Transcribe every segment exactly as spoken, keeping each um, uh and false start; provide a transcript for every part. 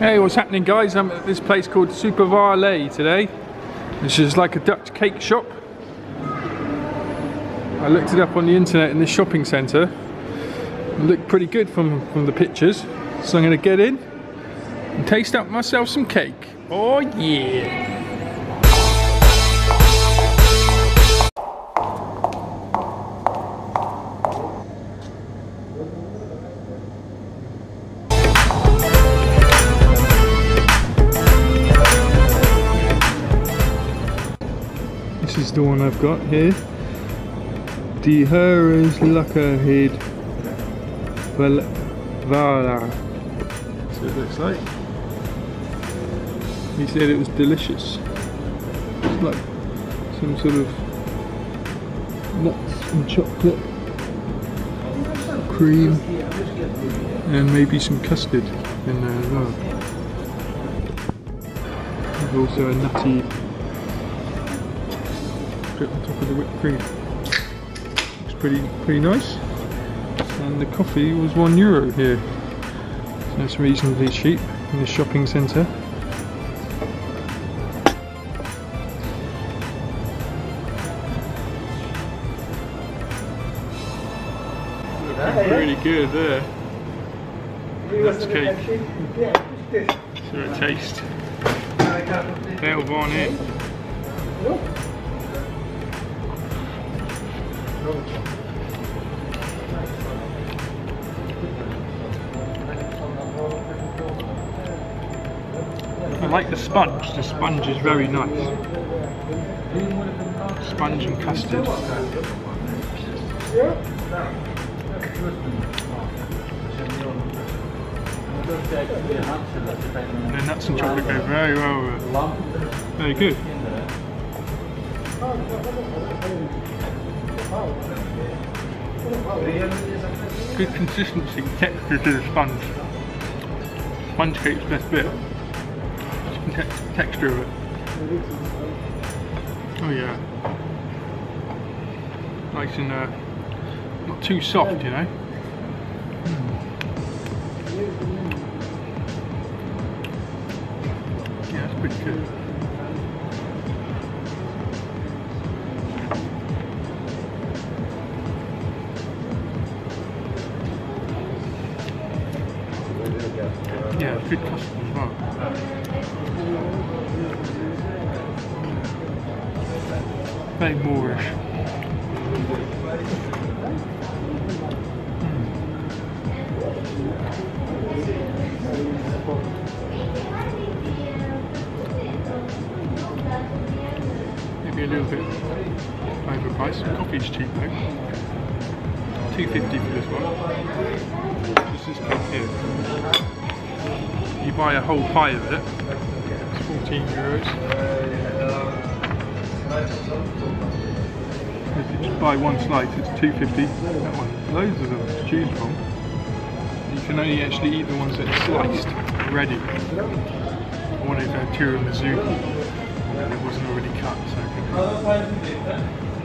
Hey, what's happening guys? I'm at this place called Supervlaai today. This is like a Dutch cake shop. I looked it up on the internet in this shopping centre. It looked pretty good from, from the pictures. So I'm going to get in and taste up myself some cake. Oh yeah! This is the one I've got here. Die Heerlijkheid Voilà. That's what it looks like. He said it was delicious. It's like some sort of nuts and chocolate, cream, and maybe some custard in there as well. There's also a nutty on top of the whipped cream. It's pretty pretty nice. And the coffee was one euro here. So that's reasonably cheap in the shopping centre. Looking pretty good there. That's cake. Let's give it a taste. They'll want it. I like the sponge. The sponge is very nice. Sponge and custard. The nuts and chocolate go very well. Very good. Good consistency and texture to the sponge. Sponge cake's best bit. Te texture of it. Oh yeah. Nice and uh, not too soft, you know. Yeah, that's pretty good. Yeah, it's good custard as well. Very Moorish. Mm. Maybe a little bit overpriced. The coffee's cheap though. two fifty for this one. Just this cake here. You buy a whole pie of it, it's fourteen euros. If you just buy one slice, it's two fifty. That one, loads of them to choose from. You can only actually eat the ones that are sliced ready. I wanted a tiramisu, but it wasn't already cut, so I couldn't.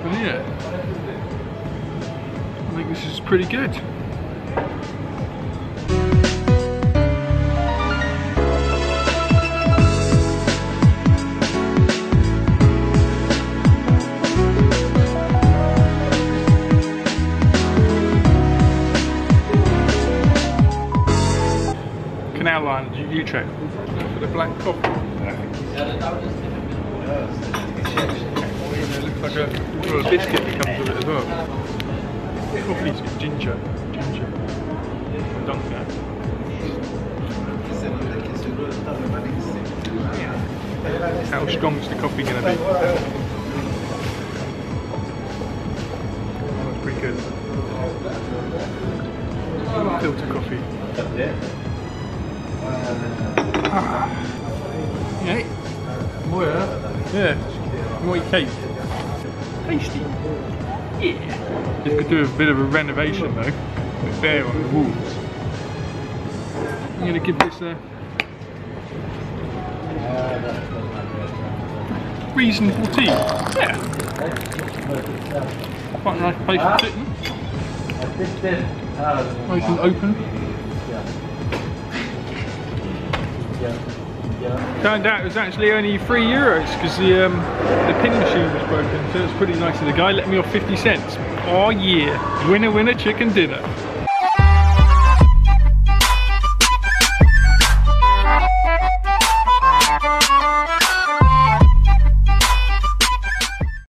But yeah, I think this is pretty good. Utrecht. For the black coffee. It looks like a, well, a biscuit that comes with it as well. Coffee's with ginger. Ginger. Dunk that. How strong is the coffee going to be? That's pretty good. Filter coffee. Yeah. Ah. Yeah. Yeah. More cake. Tasty. Yeah. Just could do a bit of a renovation though. With there on the walls. I'm going to give this a reasonable tea. Yeah. Quite a nice place to sit in. Nice and open. Yeah. Yeah. Turned out it was actually only three euros because the um, the pin machine was broken. So it was pretty nice of the guy. Let me off fifty cents. Oh yeah. Winner, winner, chicken dinner.